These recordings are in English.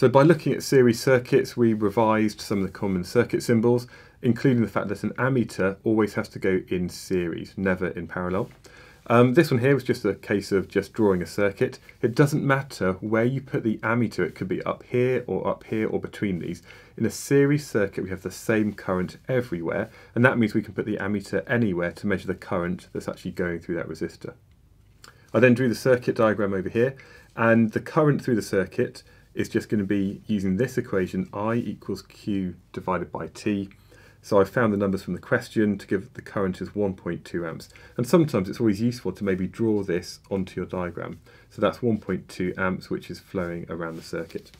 So by looking at series circuits, we revised some of the common circuit symbols, including the fact that an ammeter always has to go in series, never in parallel. This one here was just a case of just drawing a circuit. It doesn't matter where you put the ammeter, it could be up here or between these. In a series circuit we have the same current everywhere, and that means we can put the ammeter anywhere to measure the current that's actually going through that resistor. I then drew the circuit diagram over here, and the current through the circuit is just going to be using this equation, I equals Q divided by T. So I found the numbers from the question to give the current is 1.2 amps. And sometimes it's always useful to maybe draw this onto your diagram. So that's 1.2 amps, which is flowing around the circuit.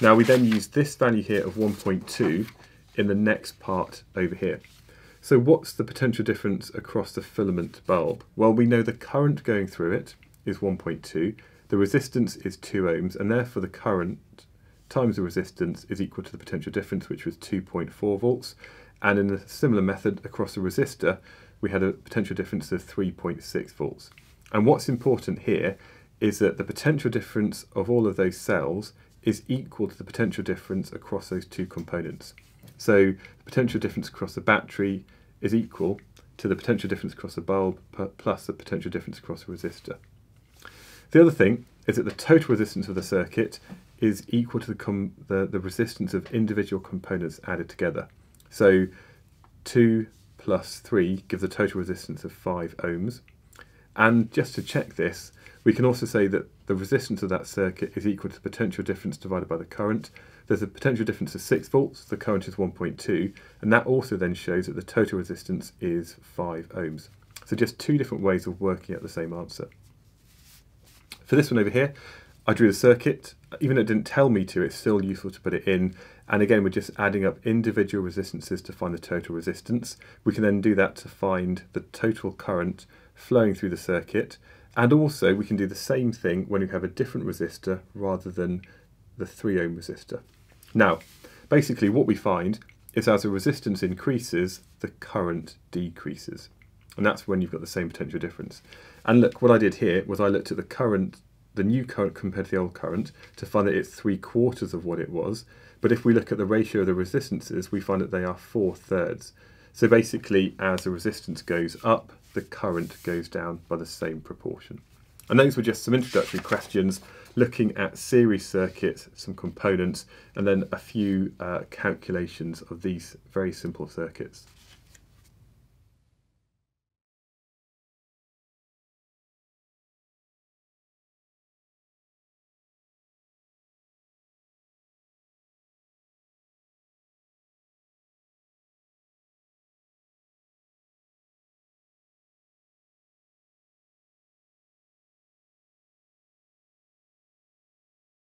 Now we then use this value here of 1.2 in the next part over here. So what's the potential difference across the filament bulb? Well, we know the current going through it is 1.2, the resistance is 2 ohms, and therefore the current times the resistance is equal to the potential difference, which was 2.4 volts. And in a similar method across a resistor, we had a potential difference of 3.6 volts. And what's important here is that the potential difference of all of those cells is equal to the potential difference across those two components. So the potential difference across the battery is equal to the potential difference across the bulb plus the potential difference across the resistor. The other thing is that the total resistance of the circuit is equal to the resistance of individual components added together. So 2 plus 3 gives a total resistance of 5 ohms. And just to check this, we can also say that the resistance of that circuit is equal to the potential difference divided by the current. There's a potential difference of 6 volts, the current is 1.2, and that also then shows that the total resistance is 5 ohms. So just two different ways of working out the same answer. For this one over here, I drew the circuit. Even though it didn't tell me to, it's still useful to put it in. And again, we're just adding up individual resistances to find the total resistance. We can then do that to find the total current flowing through the circuit. And also we can do the same thing when you have a different resistor rather than the 3 ohm resistor. Now, basically what we find is as the resistance increases, the current decreases. And that's when you've got the same potential difference. And look, what I did here was I looked at the current, the new current compared to the old current, to find that it's 3/4 of what it was. But if we look at the ratio of the resistances, we find that they are 4/3. So basically, as the resistance goes up, the current goes down by the same proportion. And those were just some introductory questions, looking at series circuits, some components, and then a few calculations of these very simple circuits.